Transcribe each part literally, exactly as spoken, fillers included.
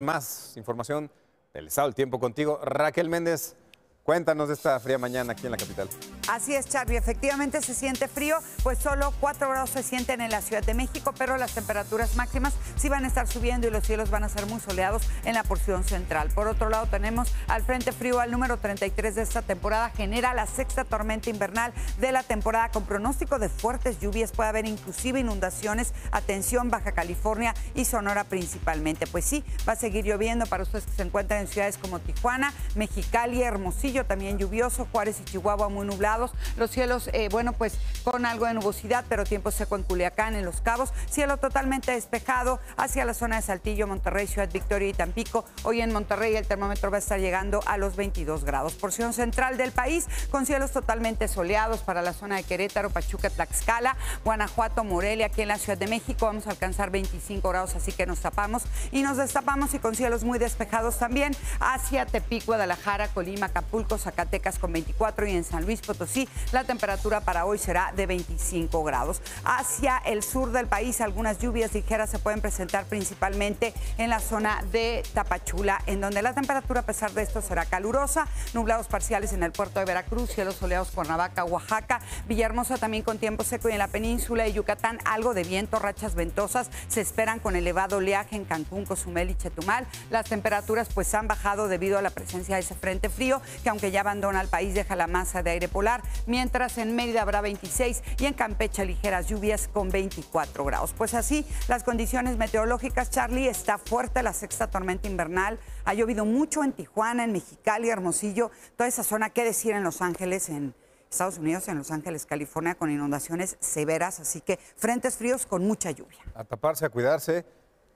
Más información del Estado del Tiempo Contigo. Raquel Méndez, cuéntanos de esta fría mañana aquí en la capital. Así es, Charly, efectivamente se siente frío, pues solo cuatro grados se sienten en la Ciudad de México, pero las temperaturas máximas sí van a estar subiendo y los cielos van a ser muy soleados en la porción central. Por otro lado, tenemos al Frente Frío, al número treinta y tres de esta temporada, genera la sexta tormenta invernal de la temporada con pronóstico de fuertes lluvias, puede haber inclusive inundaciones. Atención, Baja California y Sonora principalmente. Pues sí, va a seguir lloviendo para ustedes que se encuentran en ciudades como Tijuana, Mexicali, Hermosillo, también lluvioso, Juárez y Chihuahua muy nublado. Los cielos, eh, bueno, pues con algo de nubosidad, pero tiempo seco en Culiacán, en Los Cabos. Cielo totalmente despejado hacia la zona de Saltillo, Monterrey, Ciudad Victoria y Tampico. Hoy en Monterrey el termómetro va a estar llegando a los veintidós grados. Porción central del país con cielos totalmente soleados para la zona de Querétaro, Pachuca, Tlaxcala, Guanajuato, Morelia. Aquí en la Ciudad de México vamos a alcanzar veinticinco grados, así que nos tapamos y nos destapamos y con cielos muy despejados también hacia Tepic, Guadalajara, Colima, Acapulco, Zacatecas con veinticuatro y en San Luis Potosí. Sí, la temperatura para hoy será de veinticinco grados. Hacia el sur del país, algunas lluvias ligeras se pueden presentar principalmente en la zona de Tapachula, en donde la temperatura, a pesar de esto, será calurosa. Nublados parciales en el puerto de Veracruz, cielos soleados Cuernavaca, Oaxaca, Villahermosa también con tiempo seco y en la península de Yucatán algo de viento, rachas ventosas se esperan con elevado oleaje en Cancún, Cozumel y Chetumal. Las temperaturas pues han bajado debido a la presencia de ese frente frío que, aunque ya abandona el país, deja la masa de aire polar. Mientras en Mérida habrá veintiséis y en Campeche ligeras lluvias con veinticuatro grados. Pues así las condiciones meteorológicas, Charly. Está fuerte la sexta tormenta invernal. Ha llovido mucho en Tijuana, en Mexicali, Hermosillo, toda esa zona. Qué decir en Los Ángeles, en Estados Unidos, en Los Ángeles, California, con inundaciones severas. Así que frentes fríos con mucha lluvia. A taparse, a cuidarse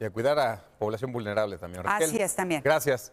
y a cuidar a población vulnerable también, Raquel. Así es también. Gracias.